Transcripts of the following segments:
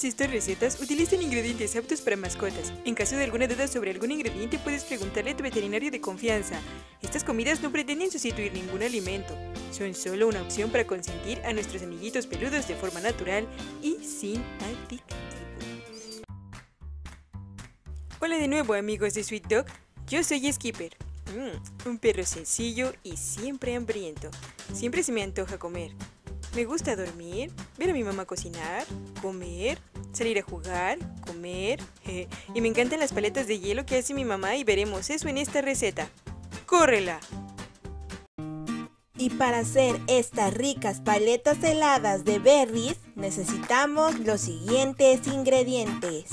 asisto a recetas, utilicen ingredientes aptos para mascotas. En caso de alguna duda sobre algún ingrediente, puedes preguntarle a tu veterinario de confianza. Estas comidas no pretenden sustituir ningún alimento. Son solo una opción para consentir a nuestros amiguitos peludos de forma natural y sin adictivo. Hola de nuevo, amigos de Sweet Dog. Yo soy Skipper. Un perro sencillo y siempre hambriento. Siempre se me antoja comer. Me gusta dormir, ver a mi mamá cocinar, comer, salir a jugar, comer. Y me encantan las paletas de hielo que hace mi mamá y veremos eso en esta receta. ¡Córrela! Y para hacer estas ricas paletas heladas de berries, necesitamos los siguientes ingredientes: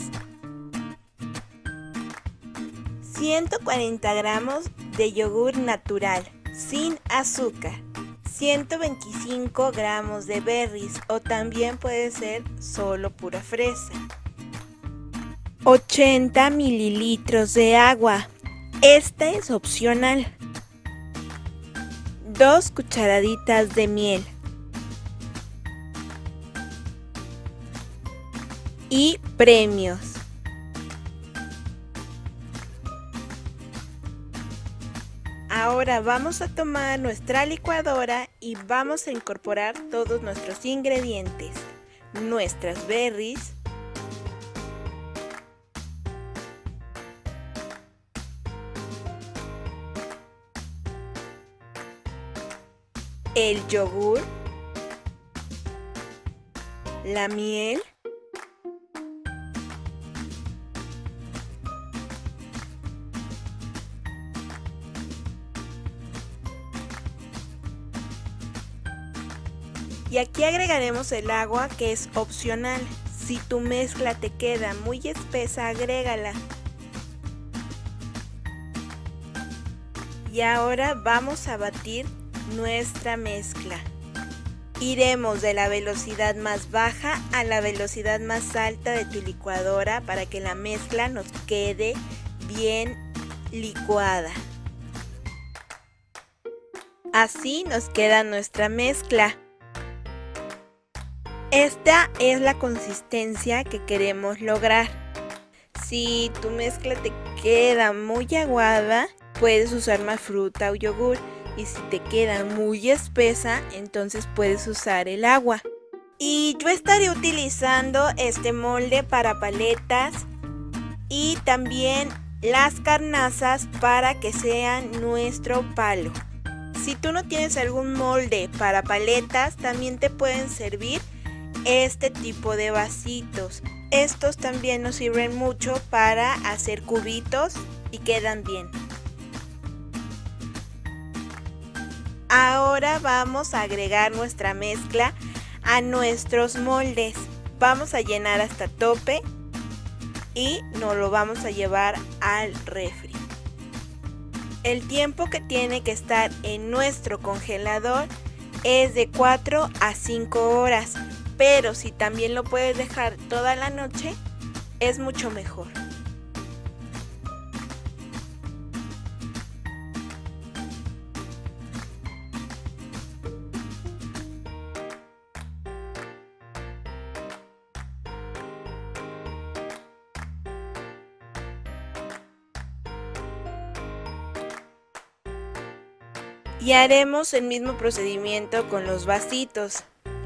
140 gramos de yogur natural, sin azúcar. 125 gramos de berries, o también puede ser solo pura fresa. 80 mililitros de agua, esta es opcional. 2 cucharaditas de miel. Y premios: ahora vamos a tomar nuestra licuadora y vamos a incorporar todos nuestros ingredientes, nuestras berries, el yogur, la miel, y aquí agregaremos el agua, que es opcional. Si tu mezcla te queda muy espesa, agrégala. Y ahora vamos a batir nuestra mezcla. Iremos de la velocidad más baja a la velocidad más alta de tu licuadora para que la mezcla nos quede bien licuada. Así nos queda nuestra mezcla. Esta es la consistencia que queremos lograr. Si tu mezcla te queda muy aguada, puedes usar más fruta o yogur. Y si te queda muy espesa, entonces puedes usar el agua. Y yo estaré utilizando este molde para paletas y también las carnazas para que sean nuestro palo. Si tú no tienes algún molde para paletas, también te pueden servir este tipo de vasitos. Estos también nos sirven mucho para hacer cubitos y quedan bien. Ahora vamos a agregar nuestra mezcla a nuestros moldes. Vamos a llenar hasta tope y nos lo vamos a llevar al refri. El tiempo que tiene que estar en nuestro congelador es de 4 a 5 horas. Pero si también lo puedes dejar toda la noche, es mucho mejor. Y haremos el mismo procedimiento con los vasitos.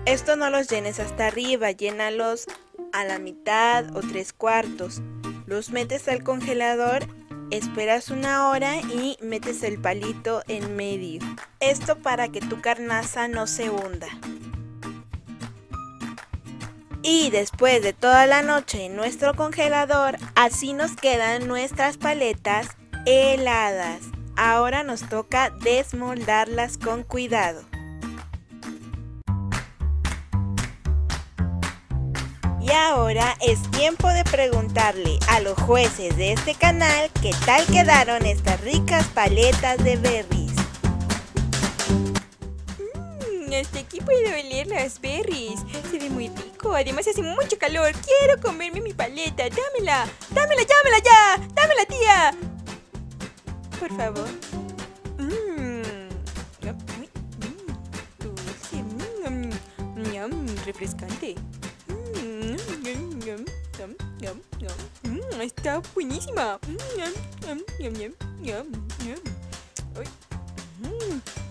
Esto no los llenes hasta arriba, llénalos a la mitad o 3/4. Los metes al congelador, esperas una hora y metes el palito en medio. Esto para que tu carnaza no se hunda. Y después de toda la noche en nuestro congelador, así nos quedan nuestras paletas heladas. Ahora nos toca desmoldarlas con cuidado. Y ahora es tiempo de preguntarle a los jueces de este canal qué tal quedaron estas ricas paletas de berries. Hasta aquí puedo oler las berries. Se ve muy rico, además hace mucho calor. Quiero comerme mi paleta, dámela. Dámela, dámela ya, dámela tía. Por favor. Dulce, refrescante. Está buenísima.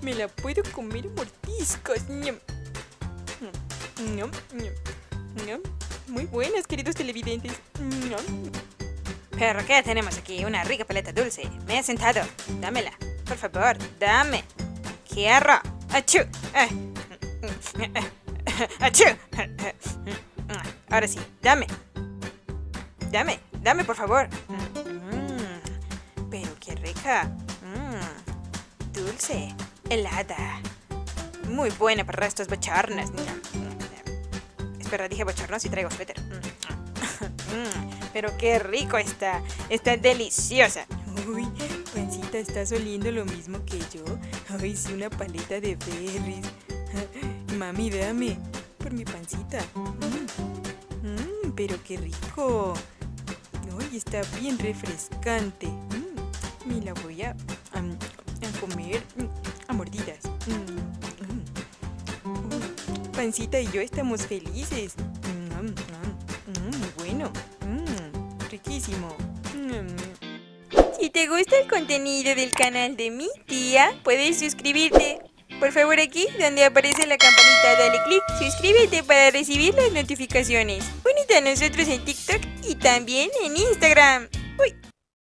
Me la puedo comer mordiscos. Muy buenas, queridos televidentes. Pero ¿qué tenemos aquí? Una rica paleta dulce. Me he sentado. Dámela. Por favor, dame. Quiero. Achú. Achú. Ahora sí, dame. Dame por favor. Pero qué rica. Dulce, helada. Muy buena para estos bochornos. Espera, dije bochornos y traigo suéter. Pero qué rico está. Está deliciosa. Uy, Pancita, ¿estás oliendo lo mismo que yo? Ay, sí, una paleta de berries. Mami, dame. Por mi Pancita. Pero qué rico. Uy, está bien refrescante. Me la voy a comer a mordidas. Pancita y yo estamos felices. Bueno. Riquísimo. Si te gusta el contenido del canal de mi tía, puedes suscribirte. Por favor, aquí donde aparece la campanita, dale clic, suscríbete para recibir las notificaciones. Únete a nosotros en TikTok y también en Instagram. Uy.